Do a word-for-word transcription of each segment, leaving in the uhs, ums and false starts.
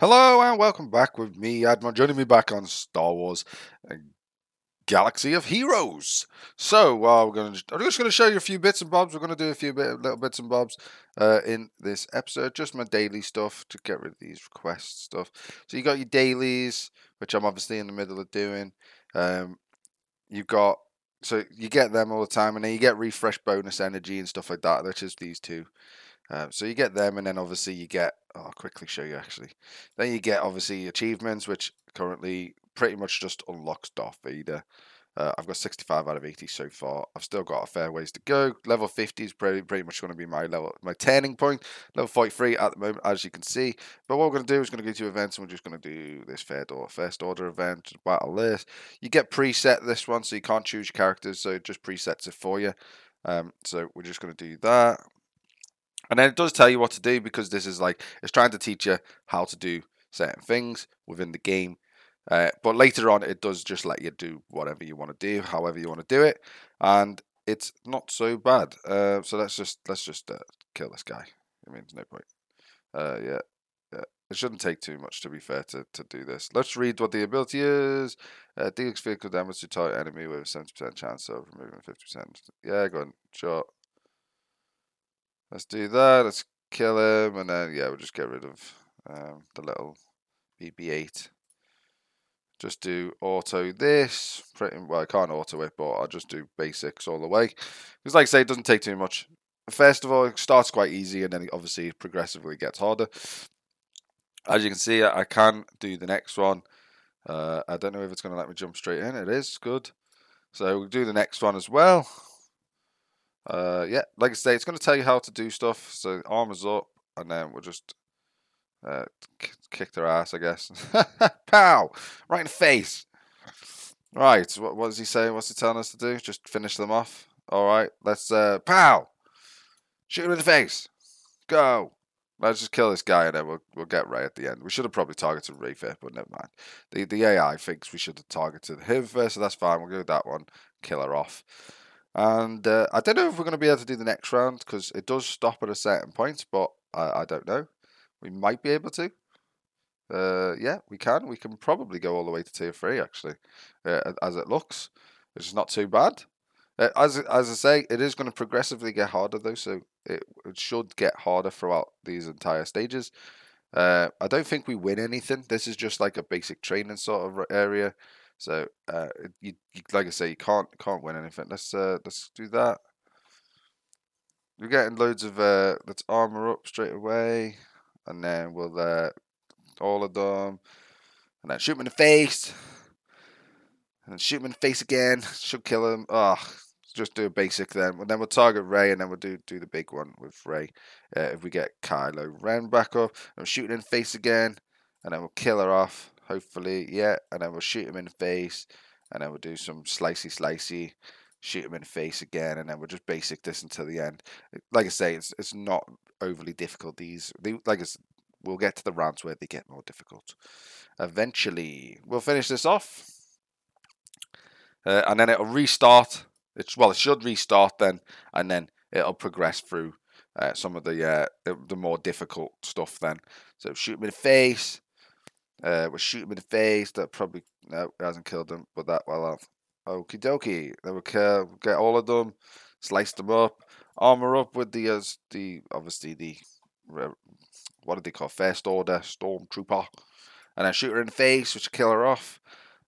Hello and welcome back with me, Admon, joining me back on Star Wars Galaxy of Heroes. So uh, we're going to, I'm just going to show you a few bits and bobs. We're going to do a few bit, little bits and bobs uh, in this episode. Just my daily stuff to get rid of these request stuff. So you got your dailies, which I'm obviously in the middle of doing. Um, you've got so you get them all the time, and then you get refresh bonus energy and stuff like that, which is these two. Uh, so you get them, and then obviously you get, oh, I'll quickly show you actually. Then you get obviously achievements, which currently pretty much just unlocks Darth Vader. Uh, I've got sixty-five out of eighty so far. I've still got a fair ways to go. Level fifty is pretty, pretty much going to be my level, my turning point. Level forty-three at the moment, as you can see. But what we're going to do is going to go to events, and we're just going to do this First Order event, battle list. You get preset this one, so you can't choose characters, so it just presets it for you. Um, so we're just going to do that. And then it does tell you what to do, because this is like, it's trying to teach you how to do certain things within the game. Uh, but later on, it does just let you do whatever you want to do, however you want to do it. And it's not so bad. Uh, so let's just let's just uh, kill this guy. I mean, there's no point. Uh, yeah, yeah. It shouldn't take too much, to be fair, to, to do this. Let's read what the ability is. Uh, Deals vehicle damage to target enemy with a seventy percent chance of removing fifty percent. Yeah, go on, shot. Let's do that. Let's kill him, and then yeah, we'll just get rid of um, the little B B eight. Just do auto this. Pretty well, I can't auto it, but I'll just do basics all the way. Because, like I say, it doesn't take too much. First of all, it starts quite easy, and then it obviously progressively gets harder. As you can see, I can do the next one. Uh, I don't know if it's going to let me jump straight in. It is good. So we'll do the next one as well. Uh, yeah, like I say, it's going to tell you how to do stuff. So armor's up, and then we'll just uh, kick their ass, I guess. Pow! Right in the face. Right, what, what does he say? What's he telling us to do? Just finish them off. All right, let's uh, pow! Shoot him in the face. Go. Let's just kill this guy, and then we'll we'll get Rey at the end. We should have probably targeted Rey first, but never mind. The the A I thinks we should have targeted him first, so that's fine. We'll go with that one. Kill her off. And uh, I don't know if we're going to be able to do the next round, because it does stop at a certain point, but I, I don't know. We might be able to. Uh, yeah, we can. We can probably go all the way to tier three, actually, uh, as it looks, which is not too bad. Uh, as as I say, it is going to progressively get harder, though, so it, it should get harder throughout these entire stages. Uh, I don't think we win anything. This is just like a basic training sort of area. So, uh, you, you, like I say, you can't can't win anything. Let's uh, let's do that. We're getting loads of uh, let's armor up straight away, and then we'll uh, all of them, and then shoot him in the face, and then shoot him in the face again. Should kill him. Ah, oh, just do a basic then, and then we'll target Rey, and then we'll do do the big one with Rey. Uh, if we get Kylo Ren back up, and shoot him in the face again, and then we'll kill her off. Hopefully, yeah, and then we'll shoot him in the face, and then we'll do some slicey slicey, shoot him in the face again, and then we'll just basic this until the end. Like I say, it's it's not overly difficult. These, they, like I said, we'll get to the rounds where they get more difficult. Eventually, we'll finish this off, uh, and then it'll restart. It's well, it should restart then, and then it'll progress through uh, some of the uh, the more difficult stuff then. So shoot him in the face. Uh, we'll shoot him in the face. That probably no, hasn't killed him, but that well off. Okie dokie. Then we'll kill, get all of them, slice them up, armor up with the uh, the obviously the what do they call First Order Stormtrooper, and then shoot her in the face, which will kill her off.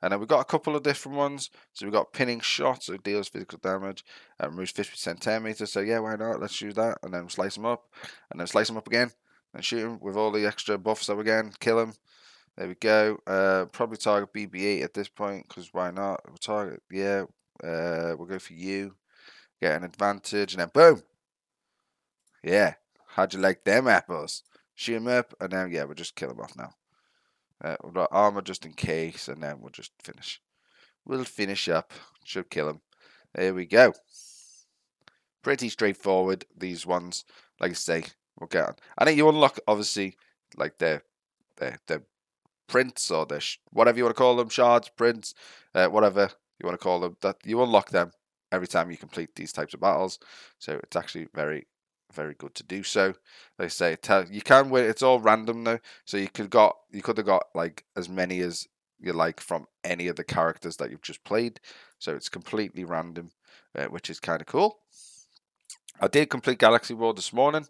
And then we've got a couple of different ones. So we've got pinning shot, so it deals physical damage and removes fifty percent tear meter. So yeah, why not? Let's use that, and then we'll slice him up, and then slice him up again, and shoot him with all the extra buffs. So again, kill him. There we go. Uh, probably target B B eight at this point, because why not? We'll target, yeah. Uh, we'll go for you. Get an advantage, and then boom. Yeah. How'd you like them apples? Shoot him up, and then, yeah, we'll just kill him off now. Uh, we've got armor just in case, and then we'll just finish. We'll finish up. Should kill him. There we go. Pretty straightforward, these ones. Like I say, we'll get on. I think you unlock, obviously, like their, their, their prints or the sh whatever you want to call them, shards, prints, uh, whatever you want to call them, that you unlock them every time you complete these types of battles. So it's actually very very good to do so. They say tell you can win. It's all random though, so you could got you could have got like as many as you like from any of the characters that you've just played. So it's completely random, uh, which is kind of cool. I did complete Galaxy War this morning,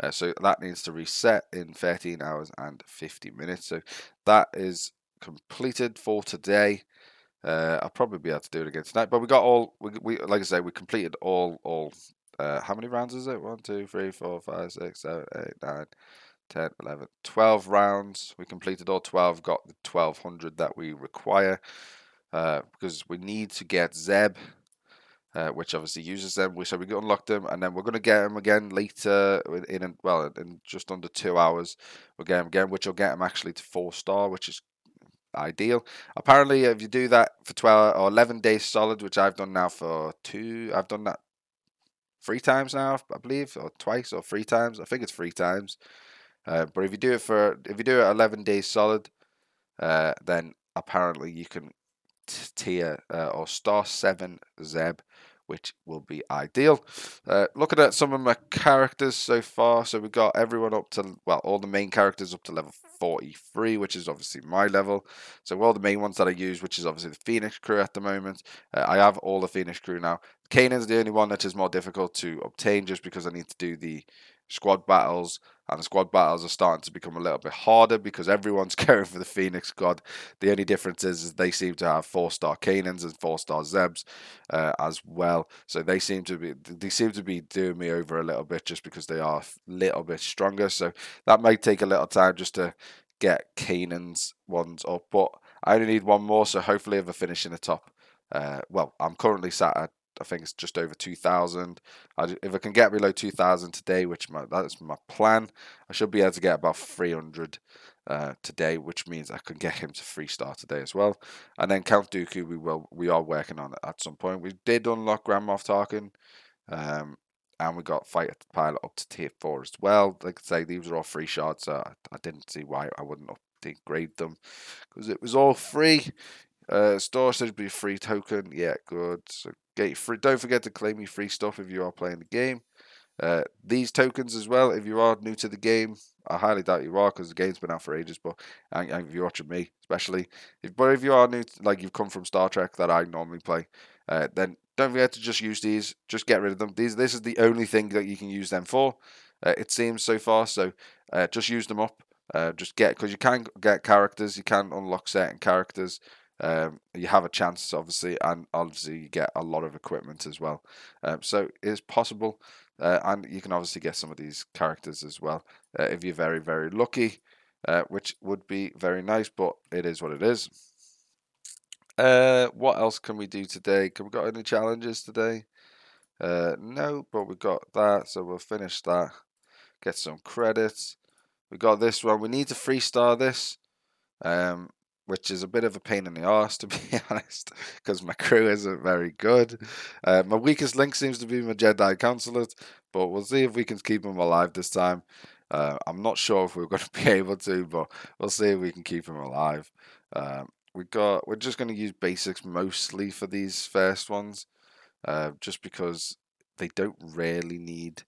uh, so that needs to reset in thirteen hours and fifty minutes. So that is completed for today. Uh, I'll probably be able to do it again tonight. But we got all we, we like I say we completed all all. Uh, how many rounds is it? one, two, three, four, five, six, seven, eight, nine, ten, eleven, twelve rounds. We completed all twelve, got the twelve hundred that we require, uh, because we need to get Zeb, uh, which obviously uses them. We, so we unlocked them, and then we're going to get them again later, in, in well, in just under two hours. We'll get them again, which will get them actually to four star, which is ideal. Apparently, if you do that for twelve or eleven days solid, which I've done now for two, I've done that three times now, I believe, or twice or three times. I think it's three times. Uh, but if you do it for if you do it eleven days solid, uh, then apparently you can tier uh, or star seven Zeb, which will be ideal. Uh, looking at some of my characters so far, so we've got everyone up to well, all the main characters up to level forty-three, which is obviously my level. So all the main ones that I use, which is obviously the Phoenix Crew at the moment. Uh, I have all the Phoenix Crew now. Kanan's the only one that is more difficult to obtain, just because I need to do the squad battles, and the squad battles are starting to become a little bit harder because everyone's going for the Phoenix God. The only difference is, is they seem to have four-star Kanans and four-star Zebs uh, as well. So they seem to be they seem to be doing me over a little bit just because they are a little bit stronger. So that might take a little time just to get Kanan's ones up. But I only need one more, so hopefully if I finish in the top, uh, well, I'm currently sat at, I think it's just over two thousand. I, if I can get below two thousand today, which my, that is my plan, I should be able to get about three hundred uh, today, which means I can get him to three star today as well. And then Count Dooku, we will we are working on it at some point. We did unlock Grand Moff Tarkin, um, and we got Fighter Pilot up to tier four as well. Like I say, these are all free shards, so I, I didn't see why I wouldn't upgrade them because it was all free. Uh, store should be a free token. Yeah, good. So get free. Don't forget to claim your free stuff if you are playing the game. Uh, these tokens as well, if you are new to the game, I highly doubt you are because the game's been out for ages, but and, and if you're watching me, especially. If, but if you are new, to, like you've come from Star Trek that I normally play, uh, then don't forget to just use these. Just get rid of them. These, This is the only thing that you can use them for, uh, it seems so far, so uh, just use them up. Uh, just get, because you can get characters, you can unlock certain characters. Um, you have a chance, obviously, and obviously you get a lot of equipment as well. Um, so it's possible, uh, and you can obviously get some of these characters as well uh, if you're very, very lucky, uh, which would be very nice. But it is what it is. Uh, what else can we do today? Can we got any challenges today? Uh, no, but we got that, so we'll finish that. Get some credits. We got this one. We need to three star this. Um. Which is a bit of a pain in the arse, to be honest, because my crew isn't very good. Uh, my weakest link seems to be my Jedi Consulate, but we'll see if we can keep him alive this time. Uh, I'm not sure if we're going to be able to, but we'll see if we can keep him alive. Um, we got, we're just going to use basics mostly for these first ones, uh, just because they don't really need,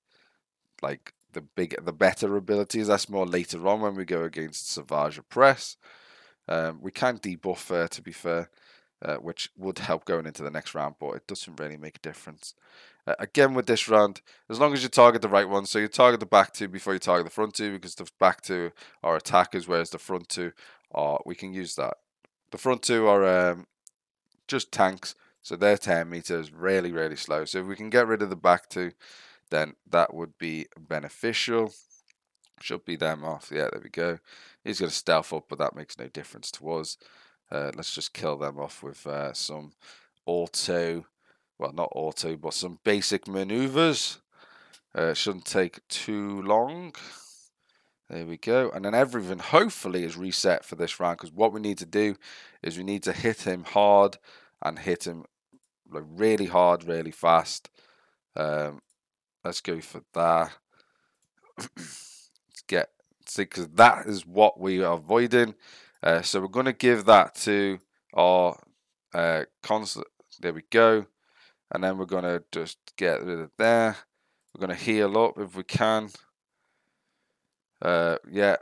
like, the, big, the better abilities. That's more later on when we go against Savage Oppress. Um, we can debuff her, to be fair, uh, which would help going into the next round, but it doesn't really make a difference. Uh, again, with this round, as long as you target the right one, so you target the back two before you target the front two, because the back two are attackers, whereas the front two are, we can use that. The front two are um, just tanks, so they're ten meters, really, really slow. So if we can get rid of the back two, then that would be beneficial. Should be them off. Yeah, there we go. He's going to stealth up, but that makes no difference to us. Uh, let's just kill them off with uh, some auto, well, not auto, but some basic maneuvers. Uh, shouldn't take too long. There we go. And then everything hopefully is reset for this round, because what we need to do is we need to hit him hard and hit him like really hard, really fast. Um, let's go for that. Get see, because that is what we are avoiding. Uh, so we're going to give that to our uh, console. There we go, and then we're going to just get rid of there. We're going to heal up if we can. Uh, yeah.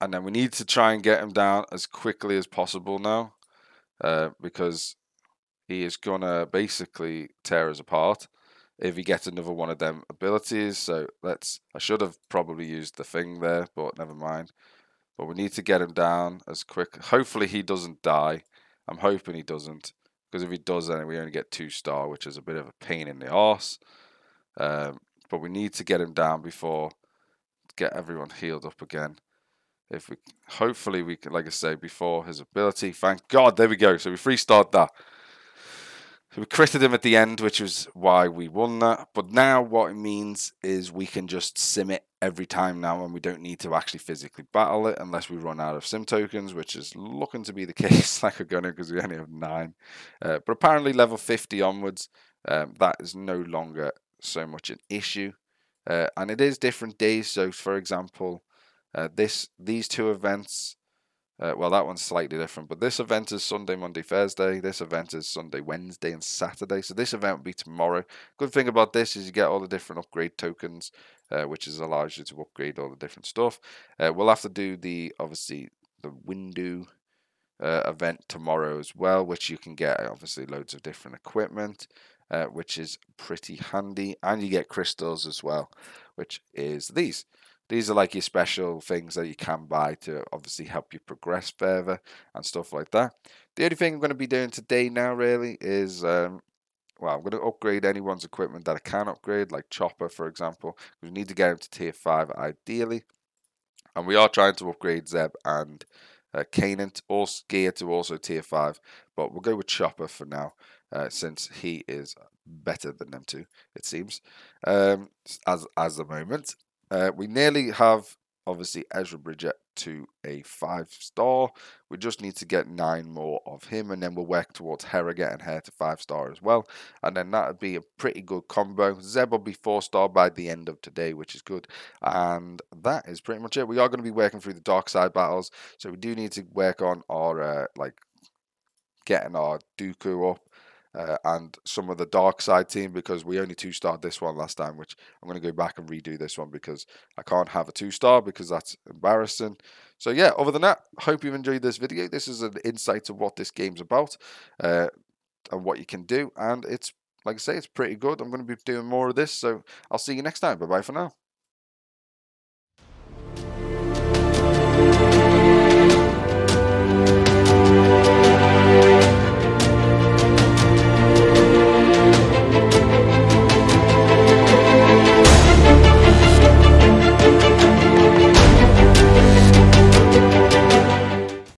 And then we need to try and get him down as quickly as possible now. Uh, because he is going to basically tear us apart if he gets another one of them abilities. So let's... I should have probably used the thing there, but never mind. But we need to get him down as quick. Hopefully he doesn't die. I'm hoping he doesn't. Because if he does, then we only get two star, which is a bit of a pain in the arse. Um, but we need to get him down before... Get everyone healed up again. If we... Hopefully we can, like I say, before his ability. Thank God. There we go. So we three-starred that. So we critted him at the end, which is why we won that. But now what it means is we can just sim it every time now, and we don't need to actually physically battle it unless we run out of sim tokens, which is looking to be the case like we're going to, because we only have nine. Uh, but apparently level fifty onwards, um, that is no longer so much an issue. Uh, and it is different days. So, for example, uh, this these two events... Uh, well, that one's slightly different, but this event is Sunday, Monday, Thursday. This event is Sunday, Wednesday, and Saturday. So this event will be tomorrow. Good thing about this is you get all the different upgrade tokens, uh, which is allows you to upgrade all the different stuff. Uh, we'll have to do the, obviously, the window uh, event tomorrow as well, which you can get, obviously, loads of different equipment, uh, which is pretty handy. And you get crystals as well, which is these. These are like your special things that you can buy to obviously help you progress further and stuff like that. The only thing I'm going to be doing today now really is, um, well, I'm going to upgrade anyone's equipment that I can upgrade, like Chopper, for example. We need to get him to tier five ideally. And we are trying to upgrade Zeb and uh, Kanan, all gear to also tier five. But we'll go with Chopper for now, uh, since he is better than them two, it seems, um, as, as the moment. Uh, we nearly have, obviously, Ezra Bridget to a five star. We just need to get nine more of him, and then we'll work towards Hera getting her to five star as well. And then that would be a pretty good combo. Zeb will be four star by the end of today, which is good. And that is pretty much it. We are going to be working through the dark side battles, so we do need to work on our, uh, like, getting our Dooku up. Uh, and some of the dark side team, because we only two starred this one last time, which I'm going to go back and redo this one because I can't have a two star because that's embarrassing. So yeah, other than that, hope you've enjoyed this video. This is an insight to what this game's about uh, and what you can do. And it's, like I say, it's pretty good. I'm going to be doing more of this. So I'll see you next time. Bye-bye for now.